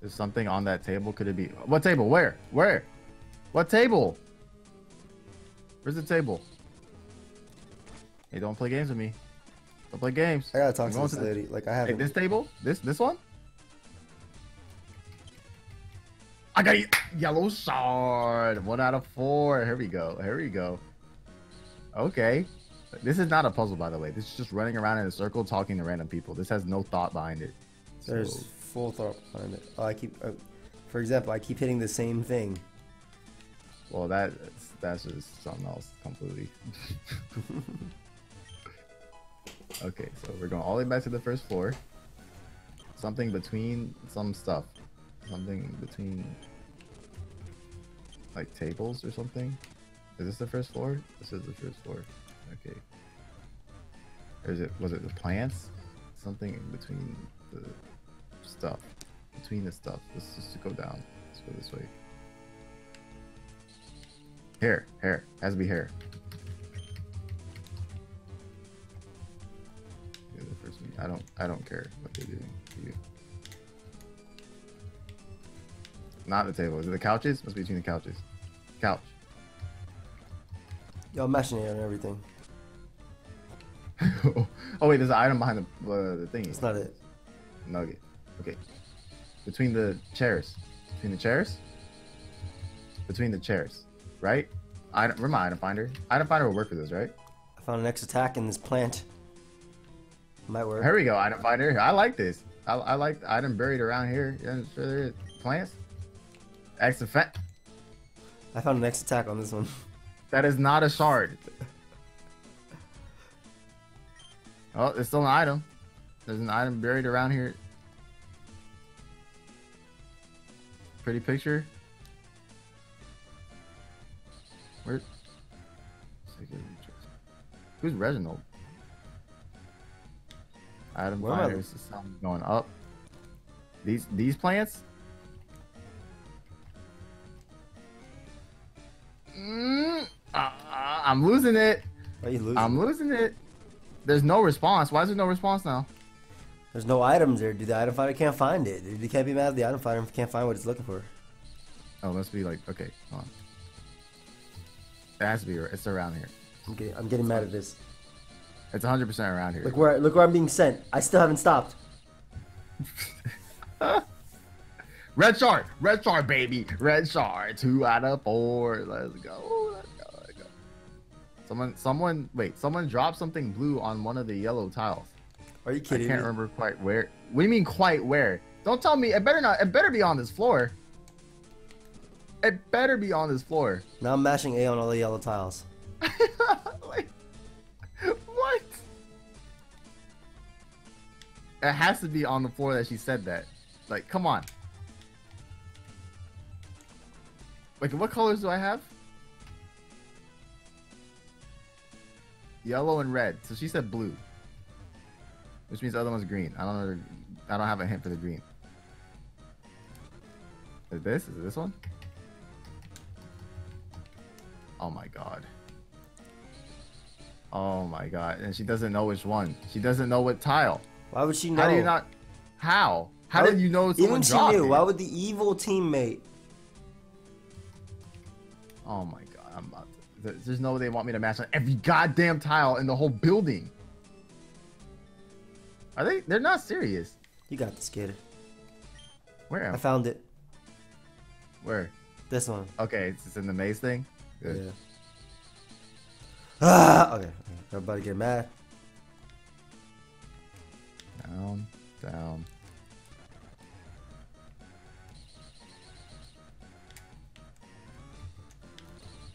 There's something on that table. Could it be? What table? Where? Where? What table? Where's the table? Hey, don't play games with me. Don't play games. I gotta talk to this lady. Like I have. Hey, this table? This one? I got a yellow shard. 1 out of 4. Here we go. Here we go. Okay. This is not a puzzle, by the way. This is just running around in a circle talking to random people. This has no thought behind it. So. There's full thought behind it. Oh, I keep, for example, I keep hitting the same thing. Well, that's just something else completely. Okay, so we're going all the way back to the first floor. Something between some stuff. Something between like tables or something. Is this the first floor? This is the first floor. Okay. Or is it? Was it the plants? Something in between the stuff. Between the stuff. Let's just go down. Let's go this way. Hair. Hair. Has to be hair. Yeah, the first meeting. I don't care what they're doing to you. Not the table. Is it the couches? Must be between the couches. Couch. Yo, I'm mashing it on everything. Oh wait, there's an item behind the thing. It's not it. Nugget. Okay. Between the chairs. Between the chairs? Between the chairs. Right? Where's my item finder? Item finder will work with this, right? I found an X attack in this plant. Might work. Here we go, item finder. I like this. I like the item buried around here. Yeah, I'm sure there is. Plants? X effect. I found an X attack on this one. That is not a shard. Oh, it's still an item. There's an item buried around here. pretty picture. Where? Who's Reginald? Adam Myers. Something going up. These plants. I'm losing it. Are you losing? I'm losing it. There's no response. Why is there no response now? There's no items there, dude. The item finder can't find it. You can't be mad at the item finder if you can't find what it's looking for. Oh, must be like, okay, hold on. It has to be. It's around here. I'm getting mad at this. It's 100% around here. Look where I'm being sent. I still haven't stopped. Red Shard! Red Shard, baby! Red Shard! 2 out of 4. Let's go. Let's go. Let's go. Someone dropped something blue on one of the yellow tiles. Are you kidding me? I can't remember quite where. What do you mean quite where? Don't tell me. It better not. It better be on this floor. It better be on this floor. Now I'm mashing A on all the yellow tiles. Like, what? It has to be on the floor that she said that. Like, come on. Like, what colors do I have? Yellow and red. So she said blue, which means the other one's green. I don't know. I don't have a hint for the green. Is this? Is it this one? Oh my god. Oh my god. And she doesn't know which one. She doesn't know what tile. Why would she know? How do you not? How? How did you know someone dropped it? Even she knew. Why would the evil teammate? Oh my god. I'm about to, there's no way they want me to match on every goddamn tile in the whole building. Are they? They're not serious. You got this, kid. Where am I? I found it. Where? This one. Okay, it's in the maze thing? Good. Yeah. Ah! Okay. Everybody get mad. Down. Down.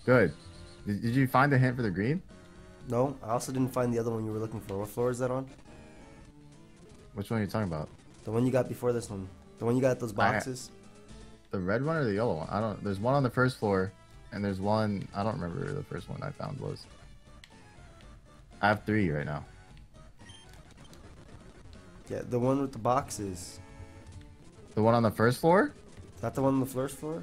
Good. Did you find the hint for the green? No. I also didn't find the other one you were looking for. What floor is that on? Which one are you talking about? The one you got before this one. The one you got those boxes. The red one or the yellow one? I don't. There's one on the first floor, and there's one. I don't remember where the first one I found was. I have 3 right now. Yeah, the one with the boxes. The one on the first floor? Is that the one on the first floor?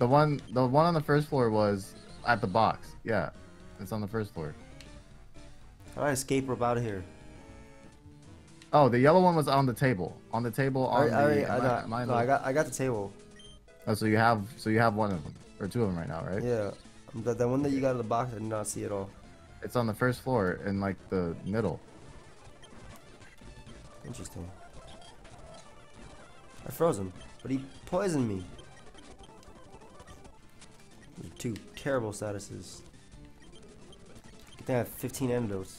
The one on the first floor was at the box. Yeah, it's on the first floor. How do I escape rope out of here? Oh, the yellow one was on the table. On the table. On I got the table. Oh, so you have one of them or 2 of them right now, right? Yeah, the one that you got in the box, I did not see at all. It's on the first floor in like the middle. Interesting. I froze him, but he poisoned me. Those are 2 terrible statuses. I think I have 15 endos.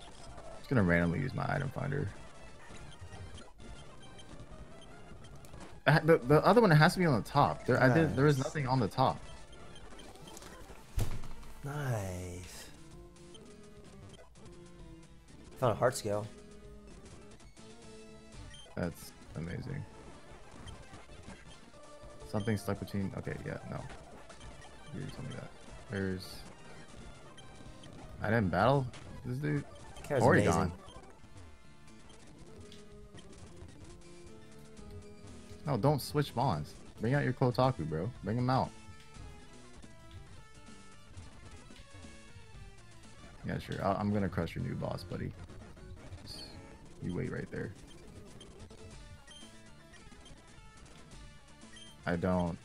I'm just gonna randomly use my item finder. The other one has to be on the top. There, nice. There is nothing on the top. Nice. Found a heart scale. That's amazing. Something stuck between. Okay, yeah, no. You told me that. There's. I didn't battle this dude. Already gone. No, don't switch bonds. Bring out your Kotaku, bro. Bring him out. Yeah, sure. I'm gonna crush your new boss, buddy. Just, you wait right there. I don't.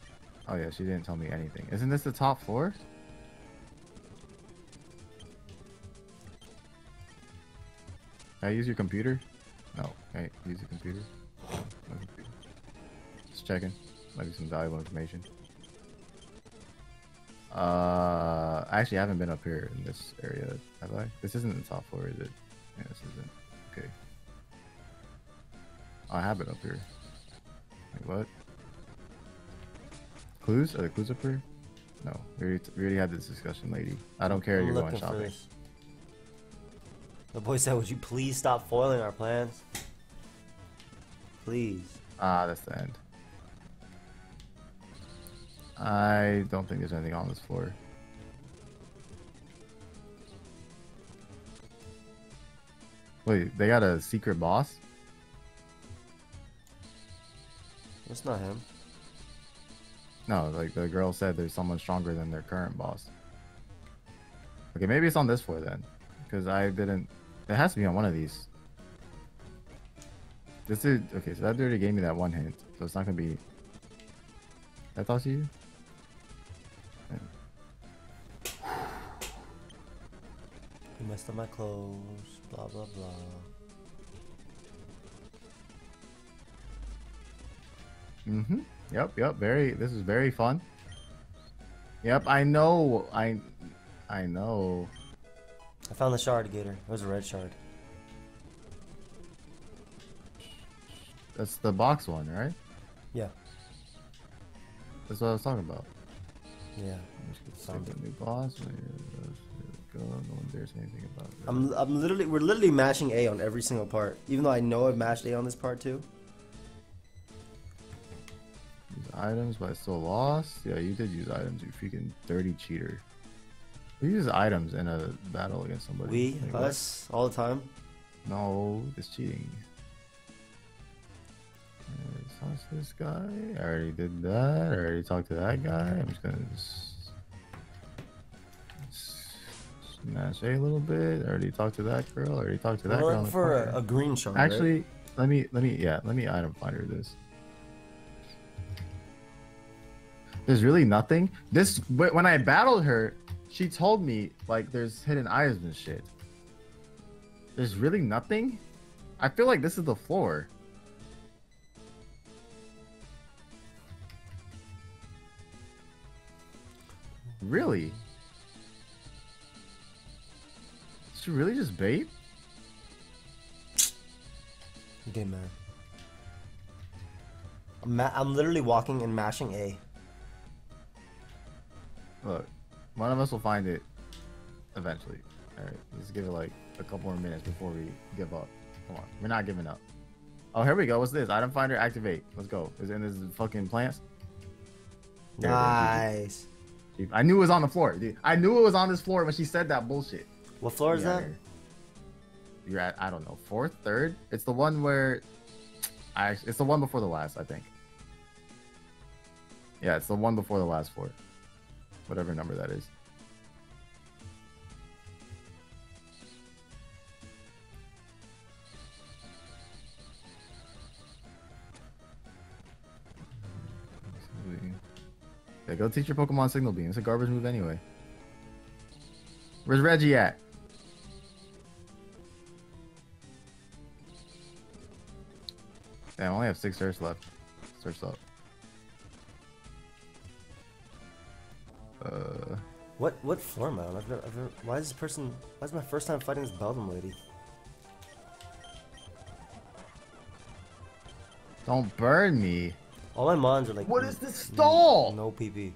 Oh yeah, she didn't tell me anything. Isn't this the top floor? Can I use your computer? No. Can I use your computer? No computer. Just checking. Might be some valuable information. I actually haven't been up here in this area, have I? This isn't the top floor, is it? Yeah, this isn't. Okay. Oh, I have been up here. Wait, what? Clues? Are the clues up here? No. We already had this discussion, lady. I don't care. You're going shopping. The boy said, would you please stop foiling our plans? Please. Ah, that's the end. I don't think there's anything on this floor. Wait, they got a secret boss? That's not him. No, like the girl said there's someone stronger than their current boss. Okay, maybe it's on this floor then. Because I didn't... It has to be on one of these. This is... Okay, so that dude gave me that one hint. So it's not going to be... That's all to you? Yeah. You messed up my clothes. Blah, blah, blah. Mm-hmm. Yep, yep. Very... This is very fun. Yep, I know. I know. I found the shard, Gator. It was a red shard. That's the box one, right? Yeah. That's what I was talking about. Yeah. New boss. No one dares anything about it. We're literally matching A on every single part. Even though I know I've matched A on this part too. Use items, but I still lost. Yeah, you did use items. You freaking dirty cheater. We use items in a battle against somebody. Us? All the time? No, it's cheating. I already talked to this guy. I already did that. I already talked to that guy. I'm just gonna smash A little bit. I already talked to that girl. I already talked to that girl. Look for a green shard. Actually, right? let me item finder this. There's really nothing. This when I battled her. She told me, like, there's hidden items and shit. There's really nothing? I feel like this is the floor. Really? She really just bait? Okay, man. I'm literally walking and mashing A. Look. One of us will find it eventually. Alright, let's give it like a couple more minutes before we give up. Come on, we're not giving up. Oh, here we go. What's this? Item finder, activate. Let's go. Is it in this fucking plants? Nice. I knew it was on the floor, dude. I knew it was on this floor when she said that bullshit. What floor is that? You're at, I don't know, fourth, third? It's the one where... It's the one before the last, I think. Yeah, it's the one before the last floor. Whatever number that is. Yeah, go teach your Pokemon Signal Beam. It's a garbage move anyway. Where's Reggie at? Damn, I only have 6 search left. Search up. What floor am I on? Why is this person? Why is my first time fighting this Beldum lady? Don't burn me. All my mons are like. What is this stall? No PP.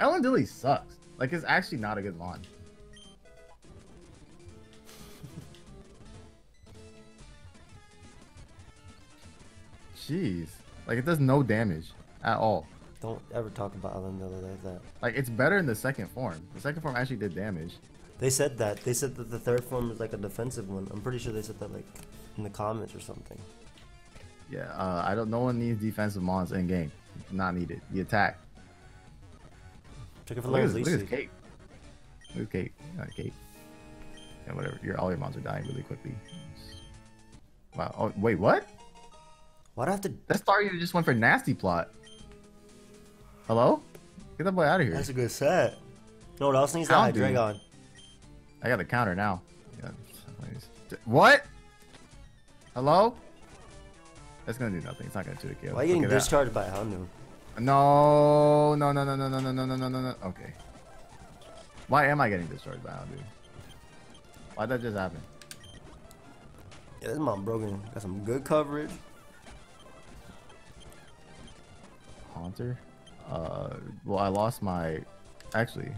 Ellen Dilly sucks. Like it's actually not a good mon. Jeez, like it does no damage at all. Don't ever talk about Ellen Dilly like that. Like, it's better in the second form. The second form actually did damage. They said that. They said that the third form was like a defensive one. I'm pretty sure they said that like in the comments or something. Yeah, I don't. No one needs defensive mons in game. Not needed. You attack. Took it for the least. Look at his cape. Look at his cape. Not cape. Yeah, whatever. All your mons are dying really quickly. Wow. Oh wait, what? Why do I have to? That star you just went for nasty plot. Hello? Get that boy out of here. That's a good set. No, what else needs to hide? Dragon. I got the counter now. Yeah, what? Hello? That's gonna do nothing. It's not gonna do the kill. Why are you getting discharged by Houndoom? No, no, no, no, no, no, no, no, no, no, no. Okay. Why am I getting discharged by Houndoom? Why'd that just happen? Yeah, this mom broken. Got some good coverage. Haunter? Well, I lost my. Actually,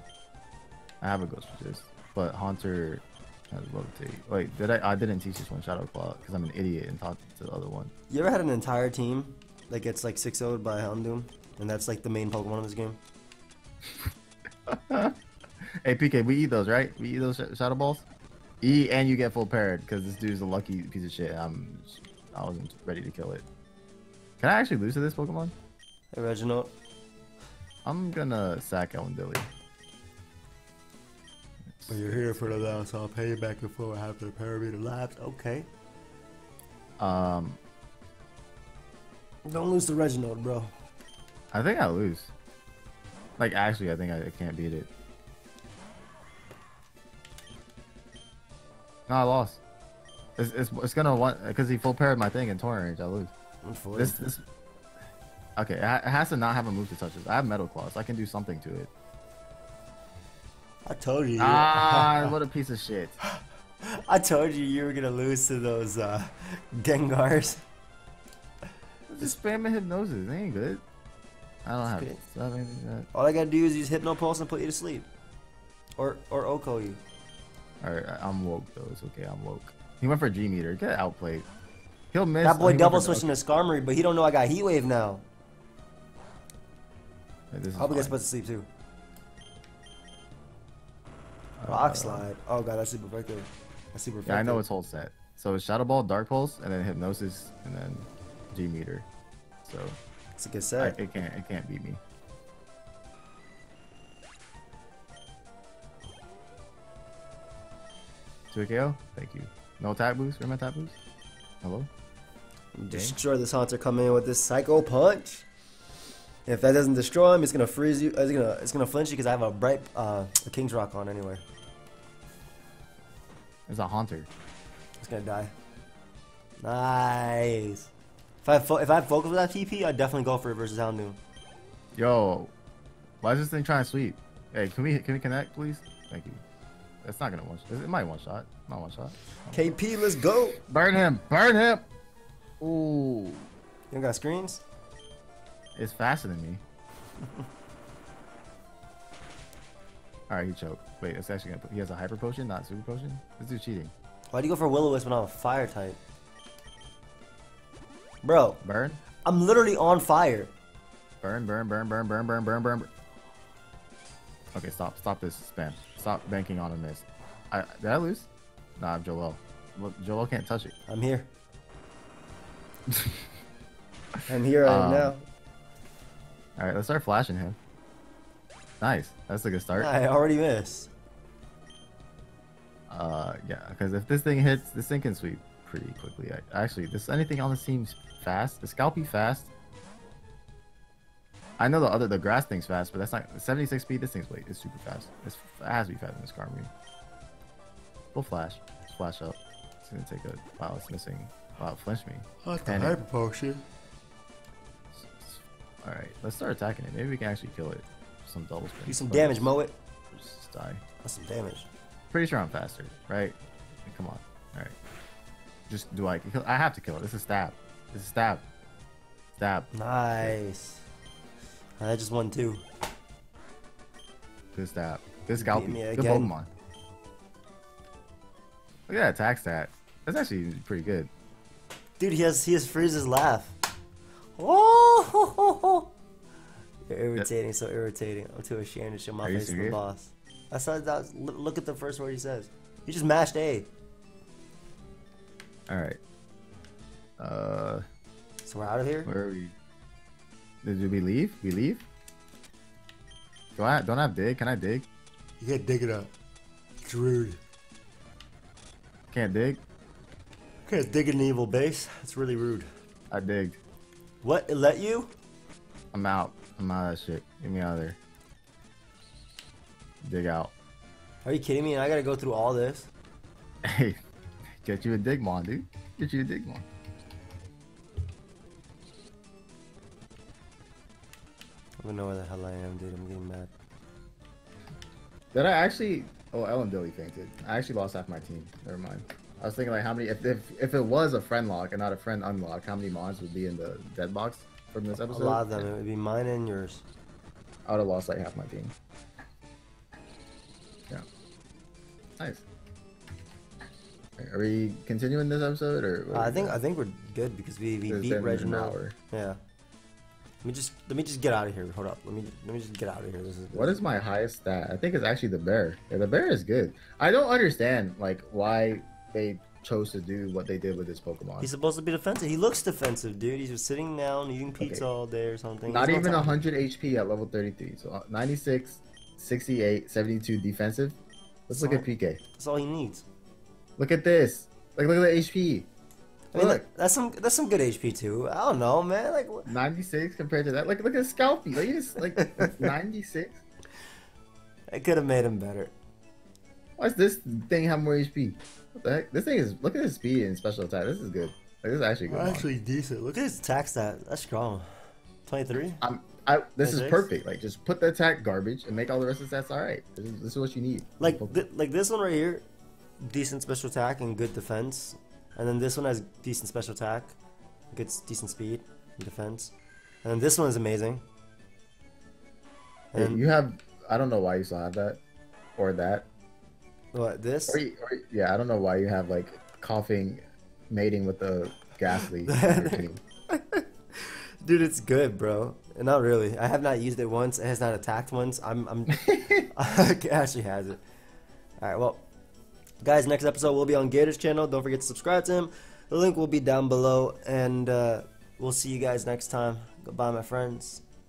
I have a ghost resist, but Haunter I would love to. Wait, did I? I didn't teach this one Shadow Claw because I'm an idiot and taught to the other one. You ever had an entire team that gets like 6-0'd by Houndoom, and that's like the main Pokemon in this game? Hey PK, we eat those, right? We eat those Shadow Balls. Eat and you get full parried because this dude's a lucky piece of shit. I wasn't ready to kill it. Can I actually lose to this Pokemon? Hey Reginald. I'm gonna sack Ellen Dilly. But you're here for the down, so I'll pay you back and forth after the parameter laps. Okay. Don't lose to Reginald, bro. I think I lose. Like, actually, I think I can't beat it. No, I lost. It's gonna want because he full paired my thing in Torrent. I lose. This okay. It has to not have a move to touch this. I have Metal Claws. So I can do something to it. I told you. Ah, what a piece of shit. I told you you were going to lose to those Gengars. Just spamming Hypnosis. They ain't good. I don't have it. So all I got to do is use Hypnopulse and put you to sleep. Or Oko you. Alright, I'm woke though. It's okay. I'm woke. He went for G-Meter. Get outplayed. He'll miss. That boy double switching to Skarmory, but he don't know I got Heat Wave now. Hey, I hope he gets put to sleep too. Rock Slide. Oh god, that's super effective. That's super effective. Yeah, I know it's whole set. So it's Shadow Ball, Dark Pulse, and then Hypnosis, and then G Meter. So it's a good set. It can't beat me. To a KO? Thank you. No attack boost? Remember attack boost? Hello? Destroy this Haunter. Come in with this Psycho Punch. If that doesn't destroy him, it's gonna freeze you. It's gonna flinch you because I have a bright a King's Rock on anyway. It's a Haunter. It's gonna die. Nice. If I had Focus Blast TP, I'd definitely go for it versus Houndoom. Yo, why is this thing trying to sweep? Hey, can we connect, please? Thank you. That's not gonna one. It might one shot. Not one shot. KP, let's go. Burn him. Burn him. Ooh. You got screens? It's faster than me. Alright, he choked. Wait, it's actually gonna put. He has a Hyper Potion, not Super Potion? This dude's cheating. Why'd you go for Will-O-Wisp when I'm a fire type? Bro. Burn? I'm literally on fire. Burn, burn, burn, burn, burn, burn, burn, burn. Okay, stop. Stop this spam. Stop banking on a miss. Did I lose? Nah, I'm Joelle. Well, Joelle can't touch it. I'm here. I'm here right now. Alright, let's start flashing him. Nice. That's a good start. I already missed. Yeah, because if this thing hits, this thing can sweep pretty quickly. Actually, this anything on this team's fast. The Scalpy fast. I know the grass thing's fast, but that's not 76 speed. This thing's late. It's super fast. It has to be faster than this Skarmory. We'll flash. Let's flash up. It's gonna take a wow. It's missing. Wow, it flinched me. What the hyper potion? Alright, let's start attacking it. Maybe we can actually kill it. Some double spin. Do some damage, mow it. Just die. That's some damage. Pretty sure I'm faster, right? Come on. Alright. Just do I kill? I have to kill it. This is stab. This is stab. Stab. Nice. I just won too. Good stab. Good Scalpy. Good Pokemon. Look at that attack stat. That's actually pretty good. Dude, he has Frieza's laugh. Oh, ho. You're irritating, so irritating. I'm too ashamed to show my face to the boss. I saw that. Look at the first word he says. He just mashed A. All right. So we're out of here. Where are we? Did we leave? We leave? Don't I have dig? Can I dig? You can't dig it up. It's rude. Can't dig. You can't dig an evil base. That's really rude. I digged. What? It let you? I'm out. I'm out of that shit. Get me out of there. Dig out. Are you kidding me? I gotta go through all this? Hey, get you a Digmon, dude. Get you a Digmon. I don't know where the hell I am, dude. I'm getting mad. Did I actually... Oh, Ellen Dilly fainted. I actually lost half my team. Never mind. I was thinking like how many if it was a friend lock and not a friend unlock, how many mods would be in the dead box from this episode? A lot of them. It would be mine and yours. I would have lost like half my team. Yeah. Nice. Are we continuing this episode, or? I think we're good because we beat Reginald. Yeah. Let me just get out of here. Hold up. Let me just get out of here. This is what is my highest stat? I think it's actually the bear. Yeah, the bear is good. I don't understand like why they chose to do what they did with this Pokemon. He's supposed to be defensive. He looks defensive, dude. He's just sitting down eating pizza all day or something. Not even 100 HP at level 33. So 96, 68, 72 defensive. Let's look at PK. That's all he needs. Look at this. Like, look at the HP. I mean, look, that's some good HP too. I don't know, man. Like 96 compared to that. Like, look at Scalpy. Like, you just like 96. I could have made him better. Why does this thing have more HP? What the heck? This thing is. Look at his speed and special attack. This is good. Like, this is actually good. Actually decent. Look at his attack stat. That's strong. 23. This 26? Is perfect. Like, just put the attack garbage and make all the rest of the stats all right. This is what you need. Like, this one right here. Decent special attack and good defense, and then this one has decent special attack, good decent speed and defense, and then this one is amazing. And you have, I don't know why you still have that, or that. What this? Or, yeah, I don't know why you have like coughing, mating with the Ghastly. Dude, it's good, bro. Not really. I have not used it once. It has not attacked once. It actually has it. All right, well. Guys, next episode will be on Gator's channel. Don't forget to subscribe to him. The link will be down below, and we'll see you guys next time. Goodbye, my friends.